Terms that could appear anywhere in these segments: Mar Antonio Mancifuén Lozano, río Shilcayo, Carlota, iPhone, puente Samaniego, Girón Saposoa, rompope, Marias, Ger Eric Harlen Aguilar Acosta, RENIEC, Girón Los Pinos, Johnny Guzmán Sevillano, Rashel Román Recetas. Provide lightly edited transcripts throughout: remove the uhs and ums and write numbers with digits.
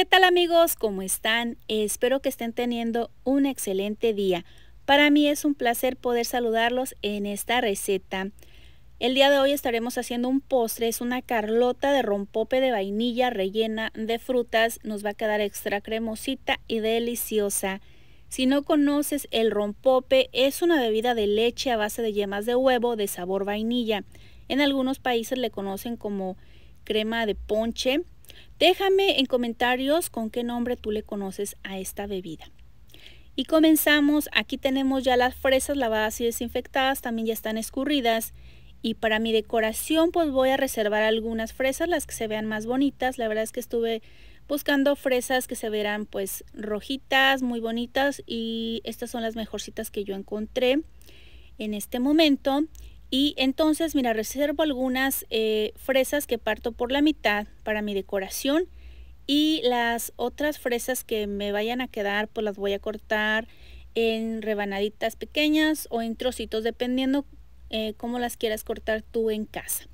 ¿Qué tal amigos? ¿Cómo están? Espero que estén teniendo un excelente día. Para mí es un placer poder saludarlos en esta receta. El día de hoy estaremos haciendo un postre, es una carlota de rompope de vainilla rellena de frutas. Nos va a quedar extra cremosita y deliciosa. Si no conoces el rompope, es una bebida de leche a base de yemas de huevo de sabor vainilla. En algunos países le conocen como crema de ponche. Déjame en comentarios con qué nombre tú le conoces a esta bebida. Y comenzamos. Aquí tenemos ya las fresas lavadas y desinfectadas, también ya están escurridas. Y para mi decoración pues voy a reservar algunas fresas, las que se vean más bonitas. La verdad es que estuve buscando fresas que se verán pues rojitas, muy bonitas, y estas son las mejorcitas que yo encontré en este momento. Y entonces, mira, reservo algunas fresas que parto por la mitad para mi decoración, y las otras fresas que me vayan a quedar pues las voy a cortar en rebanaditas pequeñas o en trocitos, dependiendo cómo las quieras cortar tú en casa.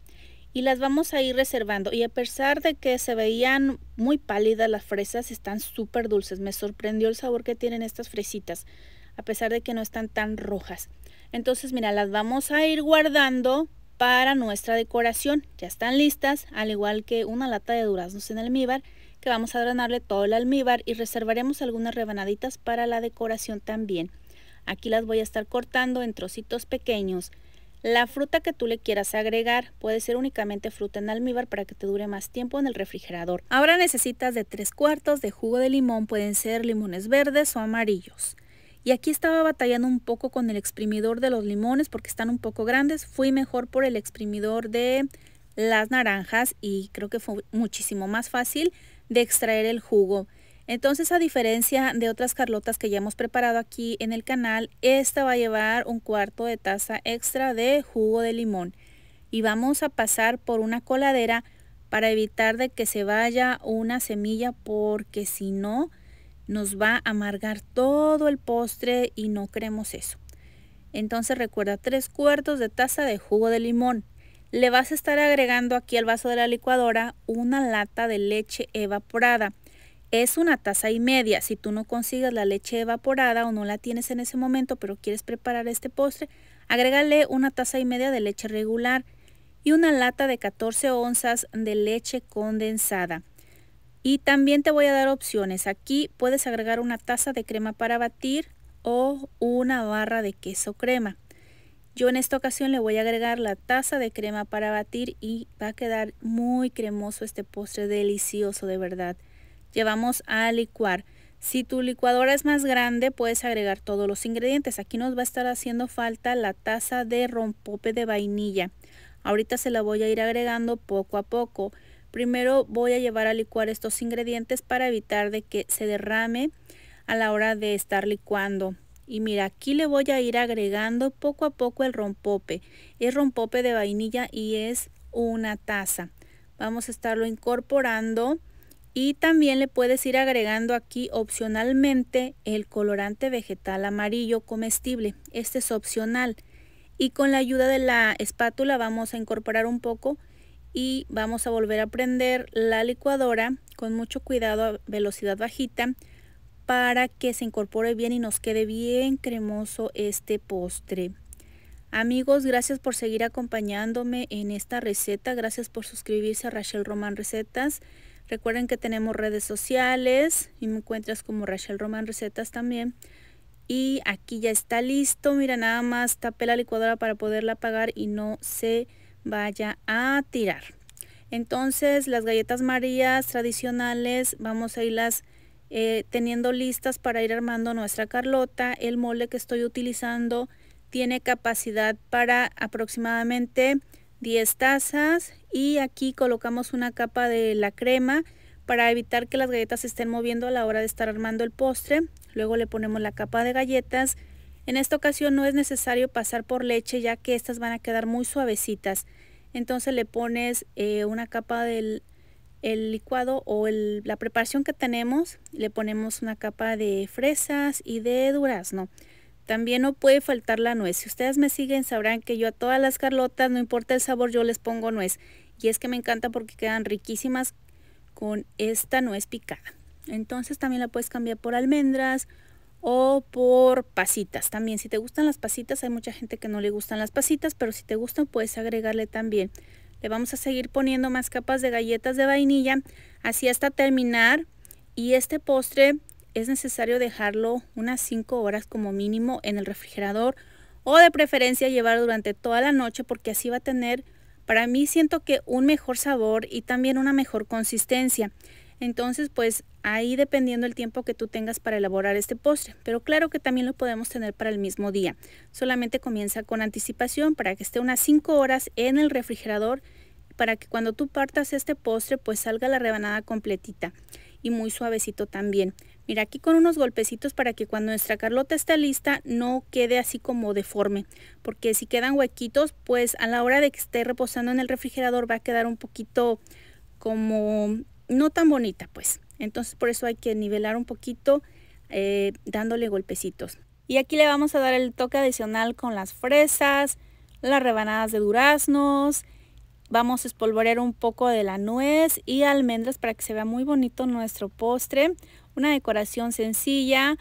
Y las vamos a ir reservando. Y a pesar de que se veían muy pálidas las fresas, están súper dulces. Me sorprendió el sabor que tienen estas fresitas, a pesar de que no están tan rojas. Entonces, mira, las vamos a ir guardando para nuestra decoración. Ya están listas, al igual que una lata de duraznos en almíbar, que vamos a drenarle todo el almíbar, y reservaremos algunas rebanaditas para la decoración también. Aquí las voy a estar cortando en trocitos pequeños. La fruta que tú le quieras agregar, puede ser únicamente fruta en almíbar para que te dure más tiempo en el refrigerador. Ahora necesitas de 3 cuartos de jugo de limón, pueden ser limones verdes o amarillos. Y aquí estaba batallando un poco con el exprimidor de los limones porque están un poco grandes. Fui mejor por el exprimidor de las naranjas y creo que fue muchísimo más fácil de extraer el jugo. Entonces, a diferencia de otras carlotas que ya hemos preparado aquí en el canal, esta va a llevar 1/4 de taza extra de jugo de limón. Y vamos a pasar por una coladera para evitar de que se vaya una semilla, porque si no, nos va a amargar todo el postre y no queremos eso. Entonces recuerda, 3 cuartos de taza de jugo de limón. Le vas a estar agregando aquí al vaso de la licuadora una lata de leche evaporada. Es 1,5 tazas. Si tú no consigues la leche evaporada o no la tienes en ese momento, pero quieres preparar este postre, agrégale 1,5 tazas de leche regular y una lata de 14 onzas de leche condensada. Y también te voy a dar opciones. Aquí puedes agregar 1 taza de crema para batir o 1 barra de queso crema. Yo en esta ocasión le voy a agregar la taza de crema para batir y va a quedar muy cremoso este postre, delicioso de verdad. Llevamos a licuar. Si tu licuadora es más grande, puedes agregar todos los ingredientes. Aquí nos va a estar haciendo falta la taza de rompope de vainilla. Ahorita se la voy a ir agregando poco a poco. Primero voy a llevar a licuar estos ingredientes para evitar de que se derrame a la hora de estar licuando. Y mira, aquí le voy a ir agregando poco a poco el rompope. Es rompope de vainilla y es 1 taza. Vamos a estarlo incorporando, y también le puedes ir agregando aquí opcionalmente el colorante vegetal amarillo comestible. Este es opcional. Y con la ayuda de la espátula vamos a incorporar un poco. Y vamos a volver a prender la licuadora con mucho cuidado a velocidad bajita para que se incorpore bien y nos quede bien cremoso este postre. Amigos, gracias por seguir acompañándome en esta receta. Gracias por suscribirse a Rashel Román Recetas. Recuerden que tenemos redes sociales y me encuentras como Rashel Román Recetas también. Y aquí ya está listo. Mira, nada más tapé la licuadora para poderla apagar y no se vaya a tirar. Entonces, las galletas marías tradicionales vamos a irlas teniendo listas para ir armando nuestra carlota. El molde que estoy utilizando tiene capacidad para aproximadamente 10 tazas, y aquí colocamos una capa de la crema para evitar que las galletas se estén moviendo a la hora de estar armando el postre. Luego le ponemos la capa de galletas. En esta ocasión no es necesario pasar por leche, ya que estas van a quedar muy suavecitas. Entonces le pones una capa del licuado o la preparación que tenemos. Le ponemos una capa de fresas y de durazno. También no puede faltar la nuez. Si ustedes me siguen sabrán que yo a todas las carlotas, no importa el sabor, yo les pongo nuez. Y es que me encanta porque quedan riquísimas con esta nuez picada. Entonces también la puedes cambiar por almendras o por pasitas. También si te gustan las pasitas, hay mucha gente que no le gustan las pasitas, pero si te gustan puedes agregarle también. Le vamos a seguir poniendo más capas de galletas de vainilla, así hasta terminar. Y este postre es necesario dejarlo unas 5 horas como mínimo en el refrigerador, o de preferencia llevar durante toda la noche, porque así va a tener, para mí siento que un mejor sabor y también una mejor consistencia. Entonces pues ahí dependiendo el tiempo que tú tengas para elaborar este postre, pero claro que también lo podemos tener para el mismo día. Solamente comienza con anticipación para que esté unas 5 horas en el refrigerador, para que cuando tú partas este postre pues salga la rebanada completita y muy suavecito también. Mira, aquí con unos golpecitos para que cuando nuestra Carlota esté lista no quede así como deforme, porque si quedan huequitos, pues a la hora de que esté reposando en el refrigerador va a quedar un poquito como no tan bonita pues. Entonces por eso hay que nivelar un poquito dándole golpecitos. Y aquí le vamos a dar el toque adicional con las fresas, las rebanadas de duraznos. Vamos a espolvorear un poco de la nuez y almendras para que se vea muy bonito nuestro postre. Una decoración sencilla,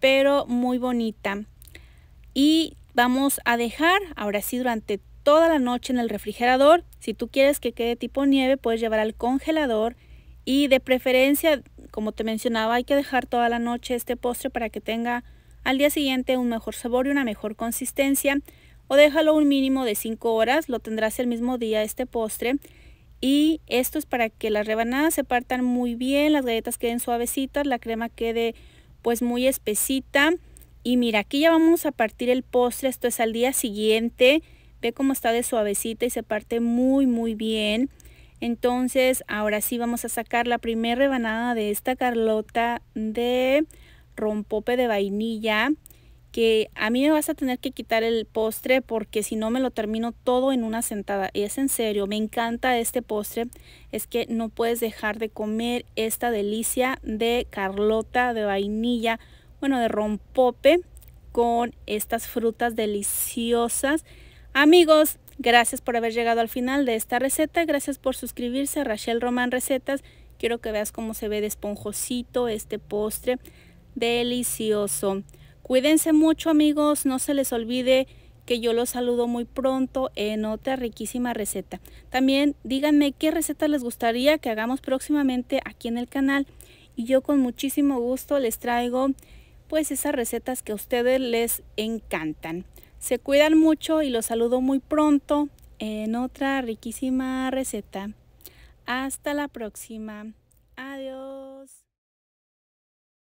pero muy bonita. Y vamos a dejar, ahora sí, durante toda la noche en el refrigerador. Si tú quieres que quede tipo nieve, puedes llevar al congelador. Y de preferencia, como te mencionaba, hay que dejar toda la noche este postre para que tenga al día siguiente un mejor sabor y una mejor consistencia. O déjalo un mínimo de 5 horas, lo tendrás el mismo día este postre. Y esto es para que las rebanadas se partan muy bien, las galletas queden suavecitas, la crema quede pues muy espesita. Y mira, aquí ya vamos a partir el postre, esto es al día siguiente. Ve cómo está de suavecita y se parte muy muy bien. Entonces ahora sí vamos a sacar la primera rebanada de esta Carlota de rompope de vainilla, que a mí me vas a tener que quitar el postre porque si no me lo termino todo en una sentada. Y es en serio, me encanta este postre. Es que no puedes dejar de comer esta delicia de Carlota de vainilla, bueno, de rompope, con estas frutas deliciosas. Amigos, gracias por haber llegado al final de esta receta. Gracias por suscribirse a Rashel Román Recetas. Quiero que veas cómo se ve de esponjosito este postre delicioso. Cuídense mucho, amigos, no se les olvide que yo los saludo muy pronto en otra riquísima receta. También díganme qué receta les gustaría que hagamos próximamente aquí en el canal. Y yo con muchísimo gusto les traigo pues esas recetas que a ustedes les encantan. Se cuidan mucho y los saludo muy pronto en otra riquísima receta. Hasta la próxima.